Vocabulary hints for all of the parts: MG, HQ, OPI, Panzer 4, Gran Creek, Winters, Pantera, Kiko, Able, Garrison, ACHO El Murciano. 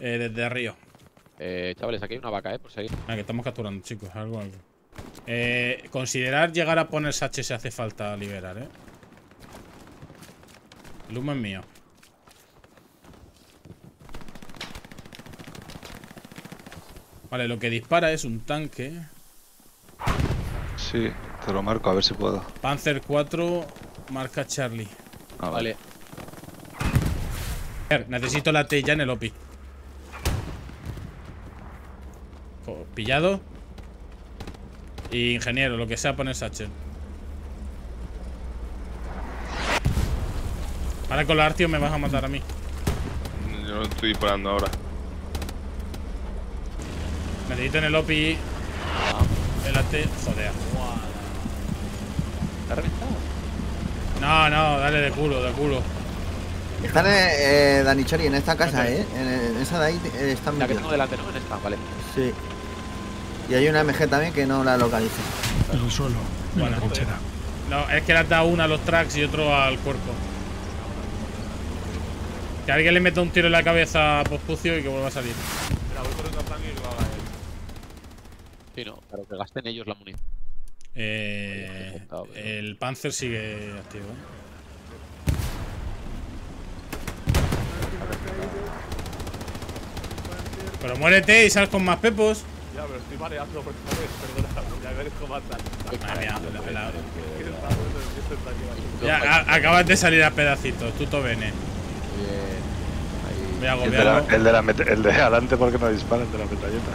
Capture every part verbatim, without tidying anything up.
Eh, desde arriba. Eh, chavales, aquí hay una vaca, eh, por seguir. Ah, que estamos capturando, chicos. Algo, algo. Eh, considerar llegar a ponerse H si hace falta liberar, eh. El humo es mío. Vale, lo que dispara es un tanque. Sí, te lo marco, a ver si puedo. Panzer cuatro, marca Charlie. Ah, vale. vale. Necesito la T ya en el O P I. Pillado. Y ingeniero, lo que sea, poner Satchel. Ahora con la Artio me vas a matar a mí. Yo lo estoy disparando ahora. Necesito en el O P I. El A T. Joder. ¿Está reventado? No, no, dale de culo, de culo. Están, eh, Danichori, en esta casa, okay. eh. En esa de ahí están. La que tengo delante, ¿no? En esta, vale. Sí. Y hay una M G también que no la localiza. En el suelo. Bueno, no, es que le has dado una a los tracks y otro al cuerpo. Que alguien le meta un tiro en la cabeza a Pospucio y que vuelva a salir. Mira, voy por el capitán y lo haga él. Sí, no, pero que gasten ellos la munición. Eh. El Panzer sigue activo. Pero muérete y sal con más pepos. Ya, pero estoy mareando por favor, perdona, ya me dejo matar. Estoy mareando, la pelada. Ya, acabas de salir a pedacitos, tuto bene. Bien. Ahí. El de, la, el, de la, el de adelante, ¿por qué no disparan el de la metralleta?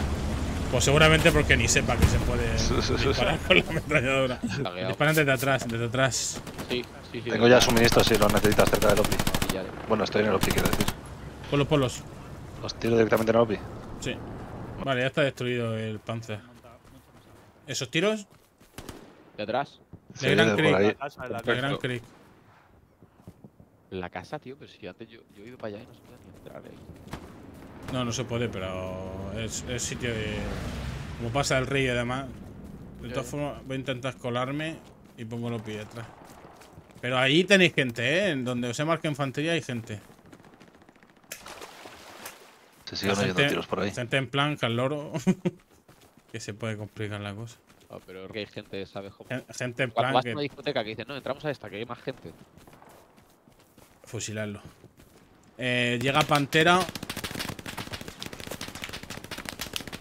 Pues seguramente porque ni sepa que se puede disparar con la metralladora. Disparan desde atrás, desde atrás. Sí, sí, sí. Tengo ya suministro si los necesitas cerca del O P I. Bueno, estoy en el O P I, quiero decir. Ponlos, ponlos. ¿Los tiro directamente en el O P I? Sí. Vale, ya está destruido el Panzer. ¿Esos tiros? ¿De atrás? De Gran Creek. De Gran Creek. La casa, tío, pero si antes yo, yo he ido para allá y no se puede ni entrar ahí. No, no se puede, pero es, es sitio de... Como pasa el río y demás. De todas formas, voy a intentar colarme y pongo los pies atrás. Pero ahí tenéis gente, ¿eh? En donde os he marcado infantería hay gente. Se siguen oyendo tiros por ahí. Gente en plan, caloro. Que se puede complicar la cosa. Ah, pero que hay gente, ¿sabes? Gente en plan. Cuando vas a una discoteca que dicen, no, entramos a esta, que hay más gente. Fusilarlo. Eh, llega Pantera.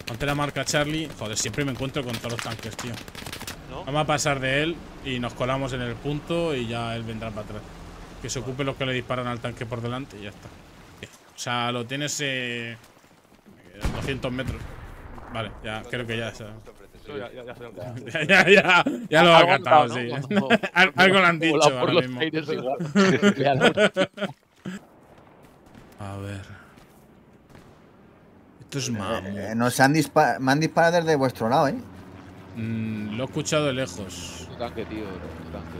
Pantera marca Charlie. Joder, siempre me encuentro con todos los tanques, tío. ¿No? Vamos a pasar de él y nos colamos en el punto y ya él vendrá para atrás. Que se ocupen los que le disparan al tanque por delante y ya está. O sea, lo tienes eh, doscientos metros. Vale, ya, creo que ya. Ya, ya, ya, ya, ya, ya lo ha cantado, sí. Algo lo han dicho ahora mismo. A ver. Esto es mamón. Nos han disparado, me han disparado desde vuestro lado, eh. Mm, lo he escuchado de lejos. Tu tanque, tío, tu tanque.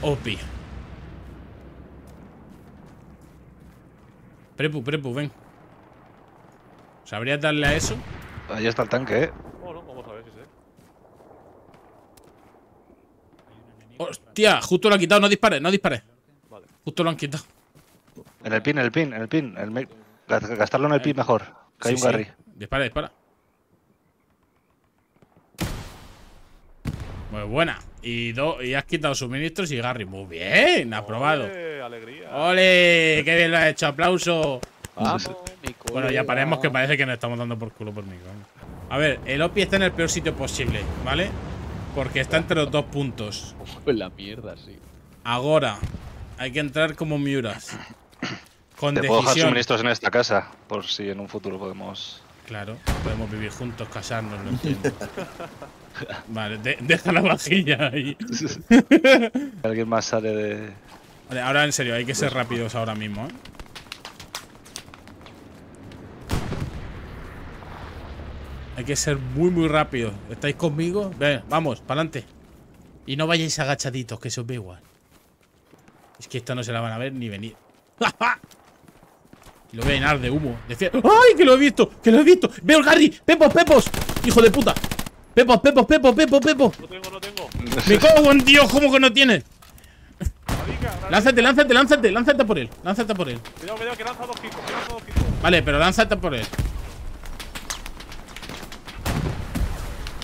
Opi. Prepu, prepu, ven. ¿Sabrías darle a eso? Ahí está el tanque, eh. Oh, no, vamos a ver si sé. Hostia, justo lo ha quitado, no dispare, no dispare. Vale. Justo lo han quitado. En el pin, en el pin, en el pin. El... Gastarlo en el pin mejor. Que sí, hay un sí. Garry. Dispara, dispara. Muy buena. Y, do, y has quitado suministros y Garry. Muy bien, aprobado. ¡Ole, alegría! ¡Ole! ¡Qué bien lo has hecho! ¡Aplauso! Vamos, bueno, ya paremos que parece que nos estamos dando por culo por mí. A ver, el O P I está en el peor sitio posible, ¿vale? Porque está entre los dos puntos. Con la mierda, sí. Ahora, hay que entrar como Miuras. Con Te decisión. Puedo dejar suministros en esta casa, por si en un futuro podemos... Claro, podemos vivir juntos, casarnos, lo entiendo. Vale, de, deja la vajilla ahí. Alguien más sale de... Vale, ahora en serio, hay que ser rápidos ahora mismo, ¿eh? Hay que ser muy, muy rápidos. ¿Estáis conmigo? Ven, vamos, para adelante. Y no vayáis agachaditos, que se os ve igual. Es que esta no se la van a ver ni venir. ¡Ja, ja! Y lo voy a llenar de humo. Decía... ¡Ay, que lo he visto! ¡Que lo he visto! ¡Veo el Garry! ¡Pepos, pepos! ¡Hijo de puta! ¡Pepos, pepos, pepos, pepos, pepos! No tengo, no tengo. ¡Me cago en Dios! ¿Cómo que no tienes? La vica, la Lánzate, lánzate, lánzate, lánzate por él. Lánzate por él. Cuidado, cuidado, que lanza dos Kiko, que lanza dos Kiko. Vale, pero lánzate por él.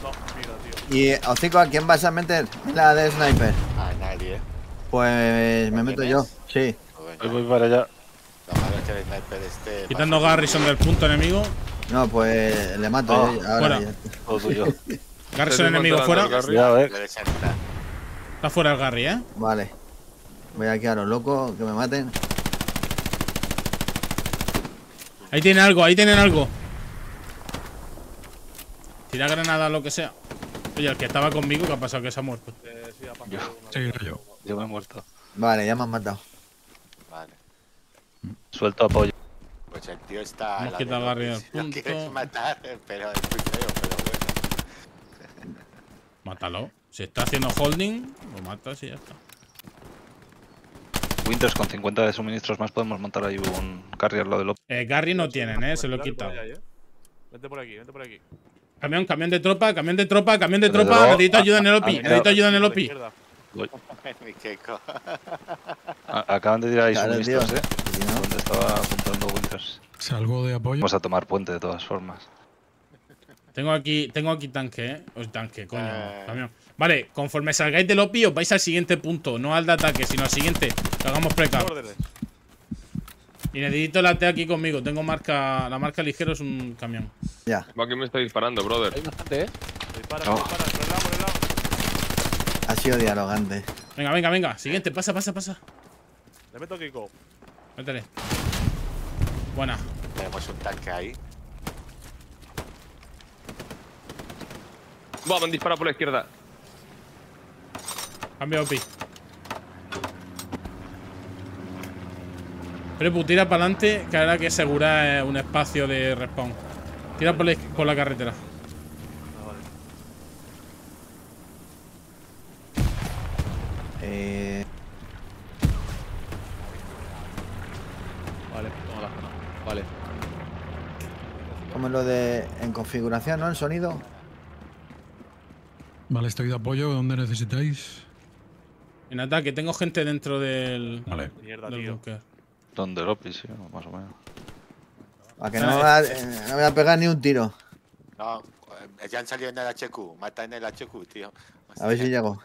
No, mira, tío. Y, Hocico, ¿a quién vas a meter la de sniper? A nadie. Pues me meto yo, sí. Pues voy para allá. Quitando Garrison del punto enemigo. No, pues le mato. Oh, eh, ahora fuera. Garrison enemigo fuera. Cuidado, eh. Está fuera el Garry, eh. Vale. Voy aquí a los locos, que me maten. Ahí tienen algo, ahí tienen algo. Tira granada, lo que sea. Oye, el que estaba conmigo, ¿qué ha pasado? Que se ha muerto. Eh, sí, ha pasado yo. Sí, yo. Yo me he muerto. Vale, ya me han matado. Vale. Suelto apoyo. Pues el tío está. No quita Garry. No quieres matar, pero es muy feo, pero bueno. Mátalo. Si está haciendo holding, lo matas y ya está. Winters, con cincuenta de suministros más podemos montar ahí un Garry al lado del O P I. Eh, Garry no tienen, eh, se lo he quitado. Vente por aquí, vente por aquí. Camión, camión de tropa, camión de tropa, camión de tropa. Necesito ayuda en el O P I, necesito ayuda en el O P I. Acaban de tirar ahí suministros, eh. Donde estaba apuntando Winters. Salgo de apoyo. Vamos a tomar puente de todas formas. Tengo aquí, tengo aquí tanque, eh. O tanque, coño, camión. Vale, conforme salgáis del O P I os vais al siguiente punto. No al de ataque, sino al siguiente. Que hagamos precado. Y necesito la T aquí conmigo. Tengo marca... La marca ligero es un camión. Ya. Va que me está disparando, brother. Hay bastante, eh. Dispara, no. dispara. Por el lado, por el lado. Ha sido dialogante. Venga, venga, venga. Siguiente. Pasa, pasa, pasa. Le meto Kiko. Métele. Buena. Tenemos un tanque ahí. Vamos, han disparado por la izquierda. Cambio O P I. Prepu, tira para adelante, que habrá que asegurar un espacio de respawn. Tira por la, por la carretera. Eh... Vale, toma la zona. Vale. ¿Cómo es lo de en configuración, no? El sonido. Vale, estoy de apoyo donde necesitáis. En ataque, tengo gente dentro del... Vale. Mierda, del bunker. Donde el O P I, sí, más o menos. A que no, no, me va, eh, no me voy a pegar ni un tiro. No, ya han salido en el H Q. Mata en el H Q, tío. O sea, a ver si llego.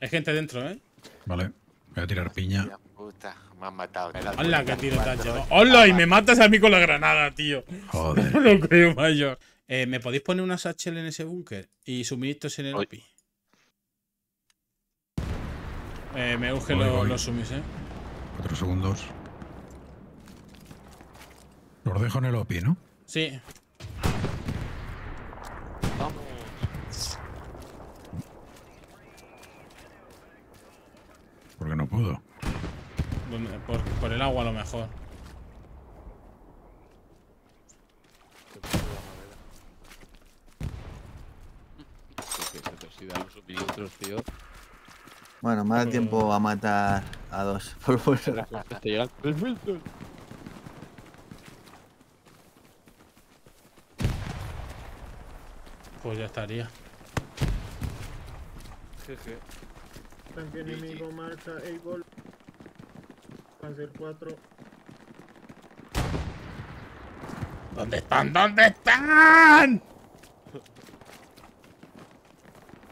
Hay gente dentro, ¿eh? Vale, voy a tirar piña. Hostia, puta, me han matado. Hola, qué tiro te has llevado. Hola, y me matas a mí con la granada, tío. Joder. No lo creo, mayor. Eh, ¿Me podéis poner unas H L en ese búnker? Y suministros en el O P I. Eh, me urge voy, los, voy. los sumis, eh. Cuatro segundos. Los dejo en el O P I, ¿no? Sí. Vamos. ¿Por qué no puedo? Por, por el agua, a lo mejor. Bueno, me da tiempo a matar a dos. Por fuera. Te llegan tres mil. Pues ya estaría. Jeje. Tanque enemigo marcha Able. Panzer cuatro. ¿Dónde están? ¿Dónde están?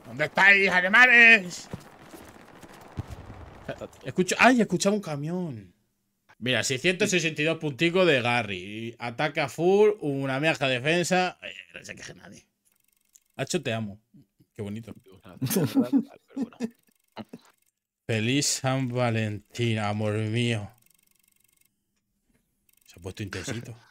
¿Dónde estáis, alemanes? Escucho... ¡Ay! Escuchaba un camión. Mira, seiscientos sesenta y dos punticos de Garry. Ataca full, una meja defensa. Ay, no se queje nadie. Hacho, te amo. Qué bonito. Feliz San Valentín, amor mío. Se ha puesto intensito.